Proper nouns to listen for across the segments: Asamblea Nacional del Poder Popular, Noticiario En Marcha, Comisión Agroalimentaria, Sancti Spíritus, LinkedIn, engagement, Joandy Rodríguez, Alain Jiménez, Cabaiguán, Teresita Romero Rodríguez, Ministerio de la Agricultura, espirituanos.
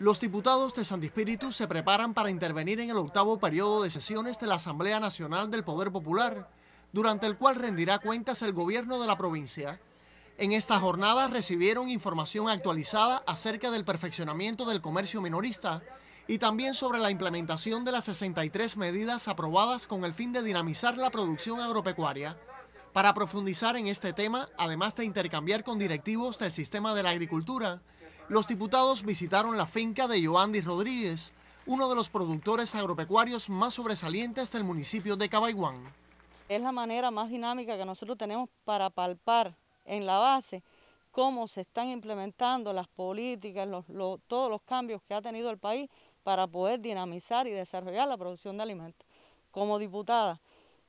Los diputados de Sancti Spíritus se preparan para intervenir en el octavo periodo de sesiones de la Asamblea Nacional del Poder Popular, durante el cual rendirá cuentas el gobierno de la provincia. En esta jornada recibieron información actualizada acerca del perfeccionamiento del comercio minorista y también sobre la implementación de las 63 medidas aprobadas con el fin de dinamizar la producción agropecuaria. Para profundizar en este tema, además de intercambiar con directivos del sistema de la agricultura, los diputados visitaron la finca de Joandy Rodríguez, uno de los productores agropecuarios más sobresalientes del municipio de Cabaiguán. Es la manera más dinámica que nosotros tenemos para palpar en la base cómo se están implementando las políticas, todos los cambios que ha tenido el país para poder dinamizar y desarrollar la producción de alimentos. Como diputada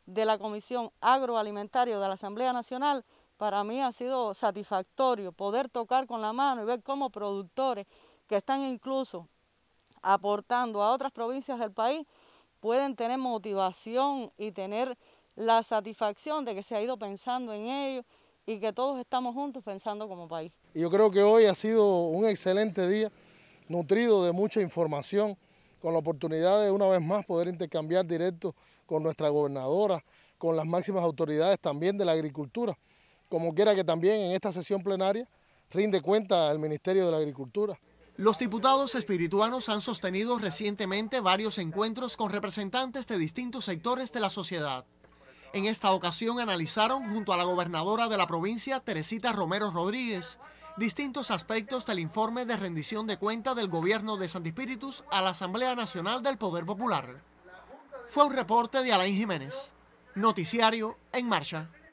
de la Comisión Agroalimentaria de la Asamblea Nacional, para mí ha sido satisfactorio poder tocar con la mano y ver cómo productores que están incluso aportando a otras provincias del país pueden tener motivación y tener la satisfacción de que se ha ido pensando en ello y que todos estamos juntos pensando como país. Yo creo que hoy ha sido un excelente día, nutrido de mucha información, con la oportunidad de una vez más poder intercambiar directo con nuestra gobernadora, con las máximas autoridades también de la agricultura. Como quiera que también en esta sesión plenaria rinde cuenta el Ministerio de la Agricultura. Los diputados espirituanos han sostenido recientemente varios encuentros con representantes de distintos sectores de la sociedad. En esta ocasión analizaron, junto a la gobernadora de la provincia, Teresita Romero Rodríguez, distintos aspectos del informe de rendición de cuenta del gobierno de Sancti Spíritus a la Asamblea Nacional del Poder Popular. Fue un reporte de Alain Jiménez. Noticiario En Marcha.